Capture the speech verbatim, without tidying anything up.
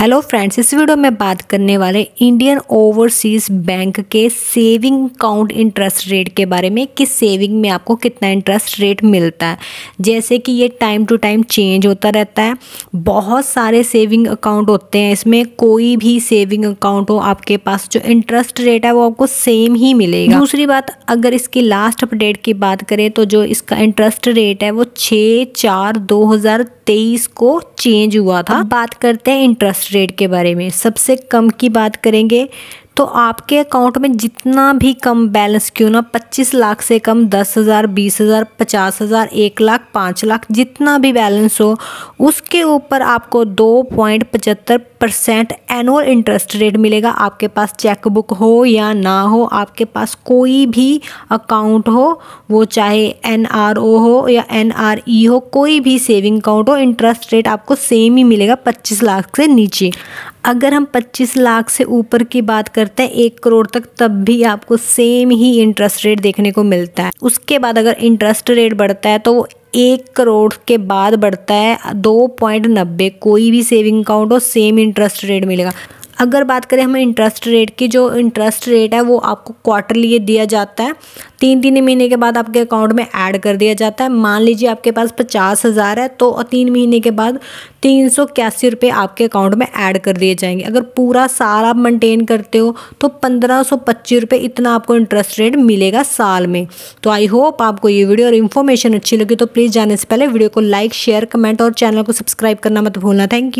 Hello friends, इस video में बात करने वाले इंडियन ओवरसीज बैंक के सेविंग अकाउंट इंटरेस्ट रेट के बारे में कि सेविंग में आपको कितना इंटरेस्ट रेट मिलता है। जैसे कि ये टाइम टू टाइम चेंज होता रहता है। बहुत सारे सेविंग अकाउंट होते हैं, इसमें कोई भी सेविंग अकाउंट हो आपके पास जो इंटरेस्ट रेट है वो आपको सेम ही मिलेगा। दूसरी बात, अगर इसकी लास्ट अपडेट की बात करें तो जो इसका इंटरेस्ट रेट है वो छः चार दो हज़ार तेईस को चेंज हुआ था। बात करते हैं इंटरेस्ट रेट के बारे में। सबसे कम की बात करेंगे तो आपके अकाउंट में जितना भी कम बैलेंस क्यों ना, पच्चीस लाख से कम, दस हज़ार, बीस हज़ार, पचास हज़ार, एक लाख, पाँच लाख, जितना भी बैलेंस हो उसके ऊपर आपको दो पॉइंट पचहत्तर परसेंट एनुअल इंटरेस्ट रेट मिलेगा। आपके पास चेकबुक हो या ना हो, आपके पास कोई भी अकाउंट हो, वो चाहे एन आर ओ हो या एन आर ई हो, कोई भी सेविंग अकाउंट हो, इंटरेस्ट रेट आपको सेम ही मिलेगा पच्चीस लाख से नीचे। अगर हम पच्चीस लाख से ऊपर की बात करते हैं, एक करोड़ तक, तब भी आपको सेम ही इंटरेस्ट रेट देखने को मिलता है। उसके बाद अगर इंटरेस्ट रेट बढ़ता है तो वो एक करोड़ के बाद बढ़ता है दो पॉइंट नब्बे। कोई भी सेविंग अकाउंट हो सेम इंटरेस्ट रेट मिलेगा। अगर बात करें हमें इंटरेस्ट रेट की, जो इंटरेस्ट रेट है वो आपको क्वार्टरली दिया जाता है, तीन तीन महीने के बाद आपके अकाउंट में ऐड कर दिया जाता है। मान लीजिए आपके पास पचास हज़ार है तो तीन महीने के बाद तीन सौ इक्यासी रुपये आपके अकाउंट में ऐड कर दिए जाएंगे। अगर पूरा साल आप मेंटेन करते हो तो पंद्रह सौ पच्चीस रुपये इतना आपको इंटरेस्ट रेट मिलेगा साल में। तो आई होप आपको ये वीडियो और इन्फॉर्मेशन अच्छी लगी। तो प्लीज़ जाने से पहले वीडियो को लाइक, शेयर, कमेंट और चैनल को सब्सक्राइब करना मत भूलना। Thank you.